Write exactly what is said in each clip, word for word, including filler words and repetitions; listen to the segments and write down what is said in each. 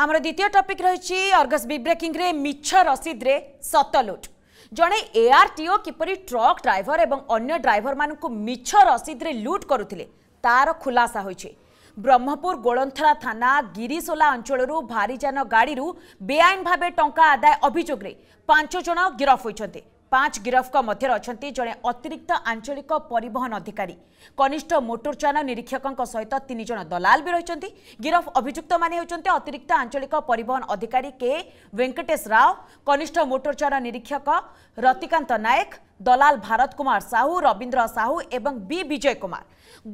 आमर द्वितीय टॉपिक रही अर्गस ब्रेकिंग रे मिछ रसीद रे सत लुट। जड़े एआरटीओ किपरि ट्रक ड्राइवर एवं अन्य ड्राइवर मानक मिछ रसीद रे लुट करुले तार खुलासा होइछे। ब्रह्मपुर गोलंथरा थाना गिरीसोला अंचलरू भारीजान गाड़ी बेआईन भाव टंका आदाय अभियोग रे पांच जण गिरफ होइछन्ते। पांच गिरफ्त मध्य अच्छा जड़े अतिरिक्त आंचलिक परिवहन अधिकारी कनिष्ठ मोटरचान निरीक्षकों सहित तीन जन दलाल भी रही। गिरफ अभियुक्त माने होचंते अतिरिक्त आंचलिक परिवहन अधिकारी के वेंकटेश राव, कनिष्ठ मोटरचान निरीक्षक रतिकांत नायक, दलाल भारत कुमार साहू, रवींद्र साहू एवं बी विजय कुमार।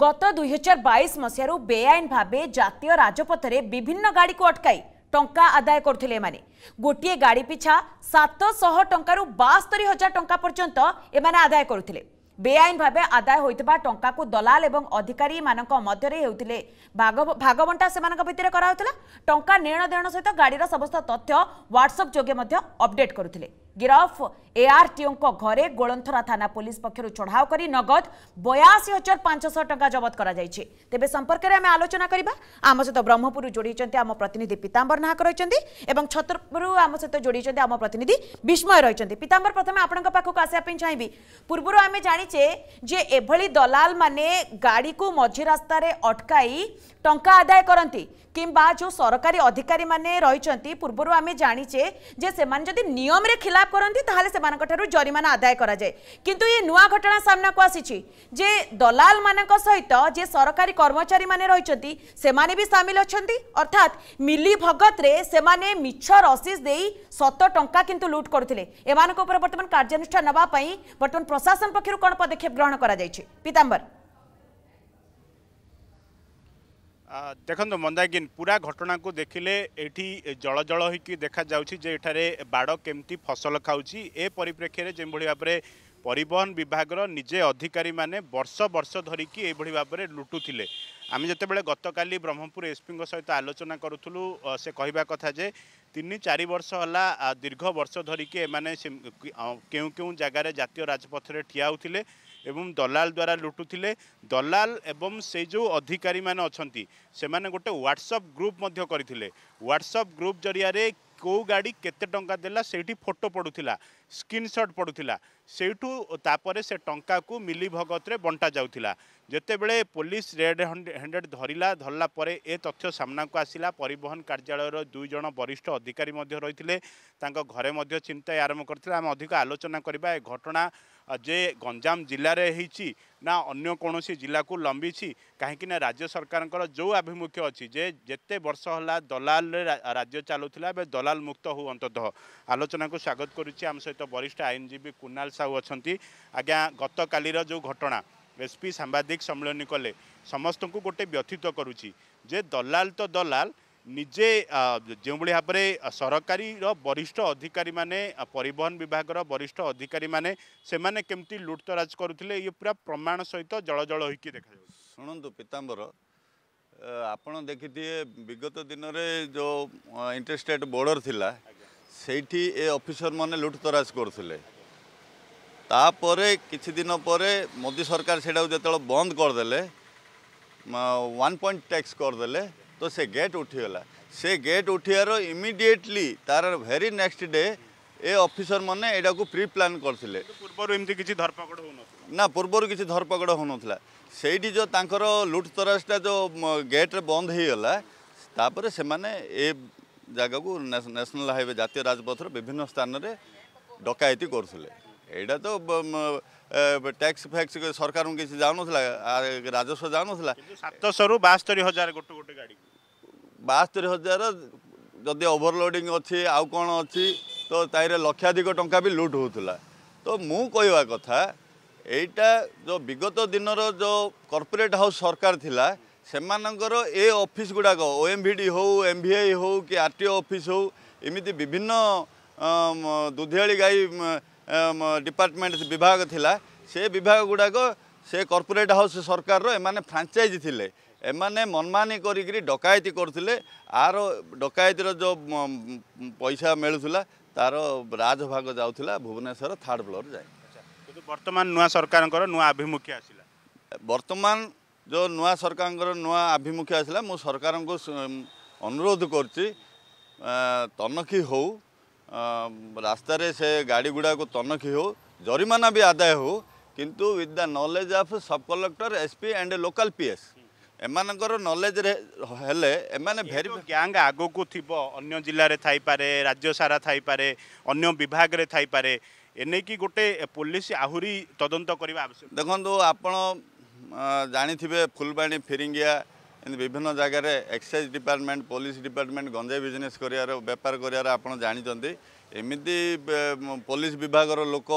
गत दुई हजार बाईस मसीह बेआईन भाव जातीय राजपथरे विभिन्न गाड़ी को अटकाई टंका आदाय करथिले। माने गोटे गाड़ी पिछा सात सौ टंकारु बास्तरी हजार टंका पर्यंत एमाने आदाय करथिले। बेआईन भाबे आदाय होइतबा टंका को दलाल एवं अधिकारी मानक मध्य रे हेउथिले भागबंटा सेमानक भितरे करा होतला। टंका नेण देण सहित गाड़ीर समस्त तथ्य व्हाट्सएप जोगे मध्य अपडेट करथिले। गिरफ एआरटीओ घरे गोलंथरा थाना पुलिस पक्षर चढ़ाव कर नगद बयासी हजार पांच सौ टंका जबत करा जायछे। तेबे संपर्क में आम आलोचना करबा। आम सहित ब्रह्मपुर जोड़ीचंती आम प्रतिनिधि पीतांबर नाहक रहिचंती एवं छतरपुर आम सहित जोड़ीचंती आम प्रतिनिधि विस्मय रहिचंती। पीतांबर, प्रथमे आपनका पाखक आसे आपन चाहिबी। पूर्वरो आमे जानिचे जे एभली दलाल माने गाड़ी को मझी रास्ता रे अटकाई टंका आदाय करंती किंबा जो सरकारी अधिकारी माने रहिचंती। पूर्वरो आमे जानिचे जे सेमान जदी नियम रे खिलाफ करंती ताहाले सेमानक ठरु जरिमाना आदाय करा जाय। किंतु ये नुवा घटना सामना को आसीछि जे दलाल मानक सहित जे सरकारी कर्मचारी माने रहिचंती सेमाने भी शामिल अछंती। अर्थात मिली भगत रे सेमाने मिछ रसीद देई सत टंका किंतु लूट करथिले। एमानक ऊपर वर्तमान कार्यानुष्ठान नबा पई वर्तमान प्रशासन पक्षरु कोन पदक्षेप ग्रहण करा जायछि? पीतांबर देखो मंदाकिन पूरा घटना को देखिले एठी जल जल होइकी देखा जाउछि जे एठारे बाड़ केमती फसल खाउछि। ए परिप्रेक्षी जे भली भाबरे परिवहन विभाग निजे अधिकारी माने वर्ष वर्ष धरिकी ए भली भाबरे लुटुथिले। आमे जतेबेले गतकाली ब्रह्मपुर एसपी सहित आलोचना करूथुलु से कहबा कथा जे तीन चार वर्ष होला दीर्घ वर्ष धरिकी एमाने केउ केउ जगार जातीय राजपथरे ठिया होउथिले एवं दलाल द्वारा लुटुथिले। दलाल एवं से जो अधिकारी माने अछंती सेमाने गोटे व्हाट्सएप ग्रुप मध्य करथिले। व्हाट्सएप ग्रुप जरिया रे को गाड़ी केते टंका देला सेठी फोटो पडुथिला, स्क्रीनशॉट पडुथिला, सेठू तापरे से टंका को मिली भगत रे बंटा जाउथिला। जेतेबेले पुलिस रेड हैंडेड धरिला धरला परे ए तथ्य सामना को आसिला। परिवहन कार्यालयर दुई जण वरिष्ठ अधिकारी मध्य रहिथिले, तांको घरे मध्य चिंता आरंभ करथिला। हम अधिक आलोचना करबा ए घटना जे गंजाम जिले में होती ना अन्य कौन जिला को लंबी कहीं राज्य सरकार जो आभिमुख्य अच्छी जे जिते वर्ष होला दलाल राज्य चलूला दलाल मुक्त हो। अंततः आलोचना को स्वागत करुच्ची आम सहित वरिष्ठ आईनजीवी कुणाल साहू अच्छा। आज्ञा गतकाली जो घटना एसपी सांबादिक सम्मेलन कले समस्त को गोटे व्यथित करुच्ची जे दलाल तो दलाल निजे जो भाव में सरकारी वरिष्ठ अधिकारी माने परिवहन विभाग वरिष्ठ अधिकारी माने से माने केमती लुटतराज करुले ये पूरा प्रमाण सहित जल जल होइकी देखा जाय। सुनंतु पीतांबर, आपण देखिए विगत दिन में जो इंटरस्टेट बॉर्डर थिला सेठी ए ऑफिसर माने लुटतराज करथिले। तापरे किछि दिन परे मोदी सरकार सेटा जतल बंद कर देले, वन पॉइंट टैक्स कर देले तो से गेट उठीगला। से गेट उठार इमिडिएटली तार very next day a officer माने एटा को प्री प्लान करथिले। पूर्व एमती किछि धरपकड़ हो ना, पूर्व किछि धरपकड़ हो नथला। सेठी जो तांकर लुट तरासटा जो गेट रे बंद हे गला तापर से माने ए जागा को नेशनल हाईवे जातीय राजपथर विभिन्न स्थान रे डकायती करथिले। एटा तो टैक्स फैक्स सरकार किसी जाऊनला राजस्व जाऊनला। सतरू बास्तरी हजार गोटे गोटे गाड़ी बास्तरी हजार जदि ओवरलोडिंग अच्छी आउ कौन अच्छी तो ताइरे लक्षाधिक टंका भी लुट होता। तो मु कहवा कथा एटा जो विगत दिन जो कॉर्पोरेट हाउस सरकार थिला से ए ऑफिस गुड़ाक ओएमवीडी हो, एमवीआई हो कि आरटीओ ऑफिस हो इमिति विभिन्न दुधियाली गाई डिपार्टमेंट विभाग थिला से विभाग गुड़ाक से कॉर्पोरेट हाउस सरकार रो एमाने फ्रांचाइज थिले। एमाने मनमानी करी डकायती करथिले। आरो डकायतीर जो पैसा मिलुला तार राजभाग जाउथिला भुवनेश्वर थर्ड फ्लोर जाए। किंतु वर्तमान नुआ सरकार नुआ आभिमुख्य आसिला, वर्तमान जो नुआ सरकार नुआ आभिमुख्य आसिला मु सरकार को अनुरोध करछि तनखी हो, रास्ता रे से गाड़ी गुड़ा को तनखी हो, जरिमाना भी आदाय हो, किंतु with the knowledge of sub collector SP and local PS एमानकर नॉलेज रे हेले एमाने भेरी गैंग आगो को थिबो अन्य जिल्ला रे थाई पारे, राज्य सारा थाई पारे, अन्य विभाग रे थाई पारे, एने की गोटे पुलिस आहुरी तदंत करबा आवश्यक। देखंतु आपण जानि थिबे फुलबाणी फिरिंगिया इन विभिन्न जगार एक्साइज डिपार्टमेंट, पुलिस डिपार्टमेंट गंजाई बिजनेस कर बेपार कर जानते एमती पुलिस विभाग लोक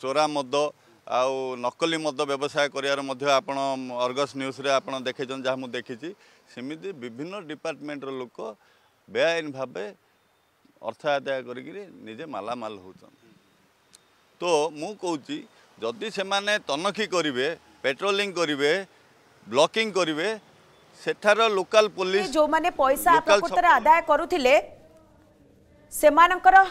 चोरा मद आउ नकली मद व्यवसाय कर अर्गस न्यूज रे आप देखे जहाँ मुझे देखी सेमती विभिन्न डिपार्टमेंट लोक बेआईन भाव अर्थ आदाय करजे मालामाल होचन। तो मु कहूँ जदि से तनखी करेंगे, पेट्रोलिंग करेंगे, ब्लॉकिंग करिवे, सेठार लोकल पुलिस जो माने पैसा आपको आदाय करूथिले सेमानकर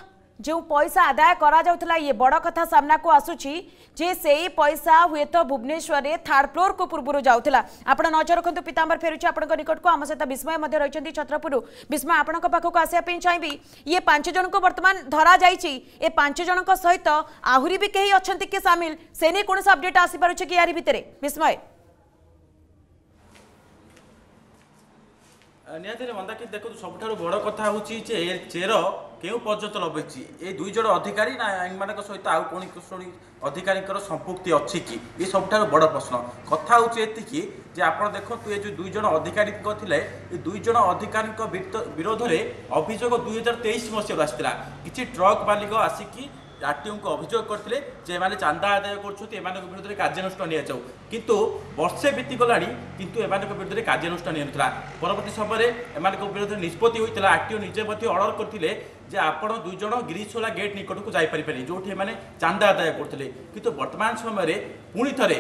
जो पैसा आदाय करा जाउथला ये बड़ कथा सामना को आसुची जे सेही पैसा हुए तो भुवनेश्वर रे थर्ड फ्लोर को पूर्व जाउथला। आपण नजर रखंतु पीतांबर फेरुची आपण निकट को आम सहित विस्मय मध्य रहिचंती छत्रपुर। विस्मय आपण पाखक आसिया पे चाहिबी ये पांच जन को वर्तमान धरा जायची, ए पांच जन को सहित आहुरी भी केही अछंती के शामिल से नै कोनसा अपडेट आसी पारुची कि यारी भितरे विस्मय निहत मंदाकित देखो सबुठ बड़ कथा हूँ चेर क्यों पर्यत लबेची ये दुईज अधिकारी ना मान सहित आउ कौन कौन अधिकारी संपुक्ति अच्छी कि ये सबुठ बड़ प्रश्न कथा हूँ ये जे आप देखते ये जो दुईज अधिकारी थे दुईज अधिकारी विरोध में अभियोग दुई हजार तेईस मसीह आसाला किसी ट्रक मालिक आसिकी आरटीओ को अभियोग करते चांदा आदाय कर कार्यानुष्ठान किंतु वर्षे बीतीगला किंतु एम विरोध में कार्यानुष्ठान परवर्त समय विरोध में निष्पत्ति होता आरटीओ निजे अर्डर करते आपण दुईज गिरीशोला गेट निकट को जापारे जो चांदा आदाय करते किंतु वर्तमान समय पुणी थे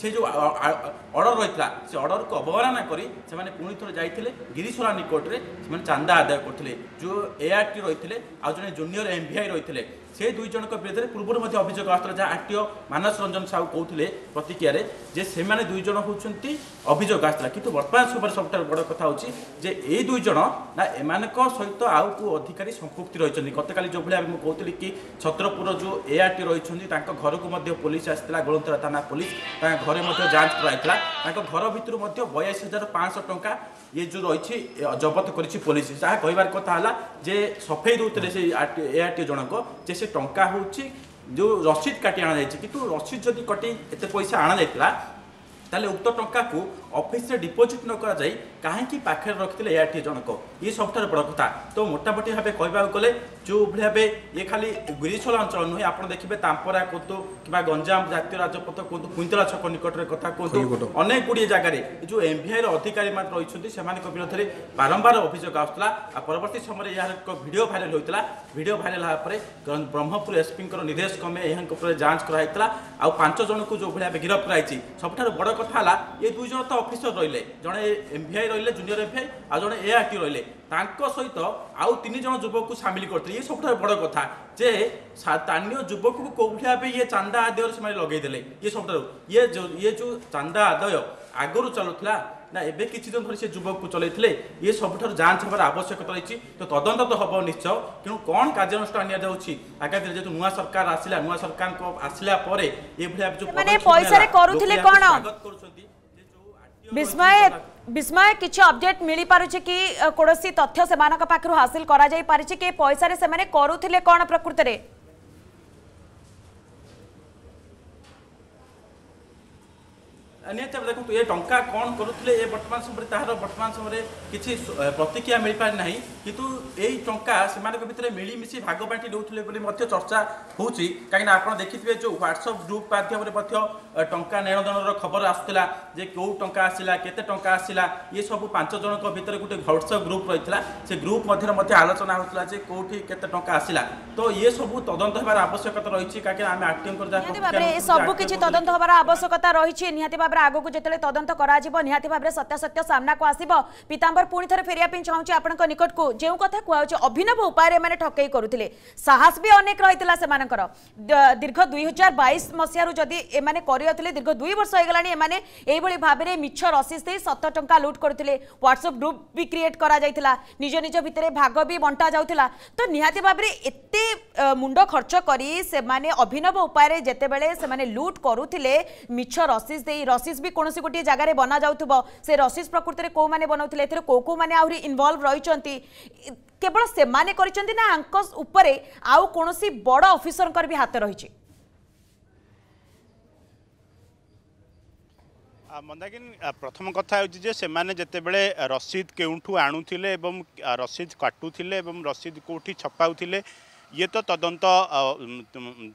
से जो अर्डर रही है से अर्डर को अवहेलना करी पुणी थे जाते गिरीशोला निकट में चांदा आदाय करते जो एआरटी रही आज जन जूनियर एमवीआई रही से दुई जन विरोध में पूर्व अभियोग आसाला जहाँ आरटीओ मानस रंजन साहू कहते प्रतिक्रिय से दुईज हूँ अभियोग आसाला कि बर्तमान समय सबुठ बड़ कथा हूँ ये दुईज ना एम सहित आउ को अधिकारी संपुक्ति रही गत काली जो भाई मुझे कहती कि छत्रपुर जो एआरटी रही घर को पुलिस आसाला गोलंतरा थाना पुलिस घर जांच कराइला घर भितर बयासी हजार पाँच सौ टंका ये जो रही जबत कर पुलिस जहाँ कहार कथा जे सफेई दूसरे से एआरटी जनक जे से टंका हूँ जो रसीद काटी आना जाए कि रसीद जदि कटे एत पैसा आना जाता ताले उक्त टंका को ऑफिस रे डिपोजिट न करा जाई काहेकि पाखे रखिले एआरटी जनक ये सबुठार बड़ कथा। तो मोटामोटी भाव कह गले जो भाव ये खाली गिरीशोला अंचल नुहे आप देखिए तांपरा कहतु कि गंजाम जातीय राजपथ कहतु कुंतला छक निकट कथा कहतु अनेक गुड़े जगार जो एमवीआई अधिकारी मात्र रही से विरोध में बारंबार अभियोग आसाला परवर्त समय यार एक भिडियो भाइराल होता भिडियो भाइराल होगापर ब्रह्मपुर एसपी निर्देश क्रमे यहाँ जांच कराइला आउ पांच जन को जो भाव गिरफ कराई सबुठ बड़ कथा ये दुई जन तो अफिसर रही जड़े एमवीआई रही जूनियर एमवीआई आ जड़े एआरटी रही सहित आउ तीन जन युवक को सामिल करते ये सबुठ बड़ कथा जे स्थानीय युवक को कौटिया ये चांदा आदाय से लगेदेले ये सब ये जो ये जो चांदा आदाय आगुरी चलुला ना एवं किसी दिन धरी से युवक को चलते ये सबुठ जांच हमारे आवश्यकता रही तो तदंत तो हम निश्चय तेणु कौन कार्यानुष्ठान आगामी दिन नुआ सरकार आसला नुआ सरकार को आसला विस्मय विस्मय किछ अपडेट मिली पारुछे कि कोनोसी तथ्य सेमानक पाखरु हासिल करा जाई पारिछे कि पैसा रे सेमाने करूथिले कोन प्रकृति रे अन्यथा देखो ये टंका कौन करूथिले ये वर्तमान समय तार वर्तमान समय किसी प्रतिक्रिया मिल पार नहीं किंतु यही टंका सेमाने को भितर मिली मिसी भाग बांटी देउथिले बोली मध्य चर्चा होउची काहे ना आपण देखिथिबे जो WhatsApp ग्रुप माध्यम रे मध्य टंका नेणदनर खबर आसुतला जे को टंका आसिला केते टंका आसिला ये सब पांच जन को भितर गुटे WhatsApp ग्रुप रहितला से ग्रुप मध्यरे मध्य आलोचना होतला जे कोठी केते टंका आसिला तो ये सब तदंत होबार आवश्यकता रहिछि काहे आमे आरटीएम कर जा सब किछि तदंत होबार आवश्यकता रहिछि निहत भाव में आगक जितने तदंत कर सत्यासत्य सामना को आसब पीतांबर पुणी थे फेरिया चाहूँ आपंक निकट को जो कथा कहु अभिनव उपाय ठकई करुले साहस भी अनेक रही दीर्घ दुई हजार बैश मसीह जदि एम करते दीर्घ दुई वर्ष होने भाव में मिछ रसीद दे सतर टंका लुट करते व्हाट्सएप ग्रुप भी क्रिएट करा निज निज भितर भाग भी बंटा जाता तो निहाती भाव में एते मुंड खर्च करी से माने अभिनव उपाय जेते बेले से माने लुट करुले मिछ रसीद दे रसीद भी कौन गोटे जगार बना जाउथबो से रसीद प्रकृति में कौ मैंने बनाऊते एथेर को को मैंने आहुरी इन्वॉल्व रही केवल से माने करिसेंती ना आंकस उपरे आउ कोनोसी बड़ ऑफिसरंकर भी हाथ रही मंदाकिन प्रथम कथा हो से माने जेते बेले रसीद केउठू आणुथिले एवं रसीद काटुथिले एवं रसीद कोठी छपाउथिले ये तो तदंत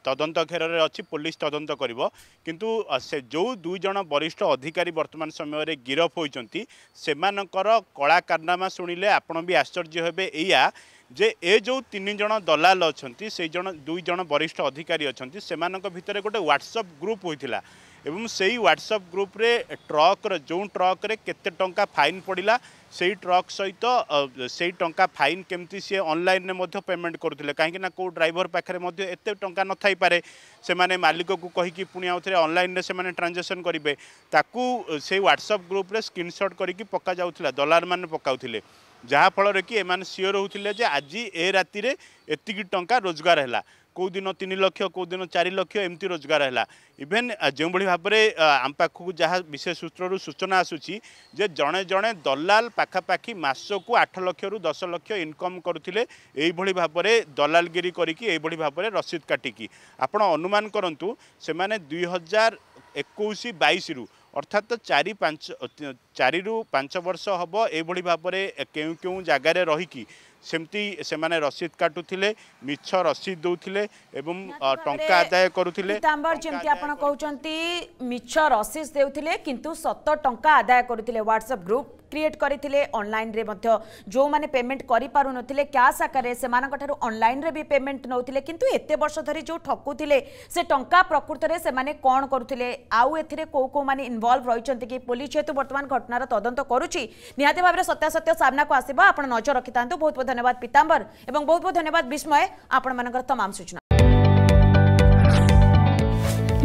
तदंत घेर में अच्छी पुलिस तदंत करिबो किंतु से जो दुई जन वरिष्ठ अधिकारी वर्तमान समय रे गिरफ होइचंती सेमानकर कला कारनामा सुनिले आपण भी आश्चर्य हेबे एया जे ए जो तीन जन दलाल अछंती से जन दुई जन वरिष्ठ अधिकारी अछंती सेमानक भितर गोटे व्हाट्सएप ग्रुप होइतिला एवं से व्हाट्सएप ग्रुप रे ट्रक रे जो ट्रक रे केते टंका फाइन पड़िला से ट्रक सहित से टंका फाइन केमती सी ऑनलाइन में पेमेंट करुले कहीं ना को ड्राइवर पाखे एत टंका न थाई पारे से माने मालिक को कहीकि पुणी आउ थे ऑनलाइन से माने ट्रांजैक्शन करेंगे ताकू से व्हाट्सएप ग्रुप रे स्क्रीनशॉट करके पक्का जाउथिला डॉलर मान पकाउथिले जहाँफल कि एम सीओर होते जे आज ए राति एति टंका रोजगार है कौ दिन तीन लक्ष कौ दिन चार लक्ष एमती रोजगार है इभेन जो भाव में आम पाखक जहाँ विशेष सूत्रु सूचना आसूची जे जड़े जड़े दलाल पाखापाखी मसकू आठ लक्ष रु दस लक्ष इनकम करुले यही भाव में दलालगिरी करके भाव में रसीद काटिकी आपण अनुमान करूँ से दुई हजार एकोश बैश रु अर्थात चारि पांच चारि रु पांच वर्ष हम ये भाव में क्यों क्यों जगार रहीकि सेमती से माने रसीद काटुथिले मिछ रसीद दउथिले एवं टंका आदाय करुथिले पीतांबर जेमती आपण कहउचंती मिछ रसीद देउथिले किंतु सत टंका आदाय करुथिले व्हाट्सएप ग्रुप क्रिएट करिथिले ऑनलाइन रे मध्य जो माने पेमेंट करि पारु नथिले कैश आकारे सेमानक थारु ऑनलाइन रे भी पेमेंट नउथिले किंतु एते वर्ष धरि जो ठकुथिले से टंका प्रकृति रे सेमाने कोन करुथिले आउ एथिरे को को माने इन्वॉल्व रहिचंती कि पुलिस हेतु वर्तमान घटनार तदंत करुछि निहाते भाबरे सत्यासत्य सामना को आसीबा आपण नजर रखितांतु बहुत धन्यवाद पीतांबर एवं बहुत बहुत धन्यवाद विस्मय आपण मानकर तमाम सूचना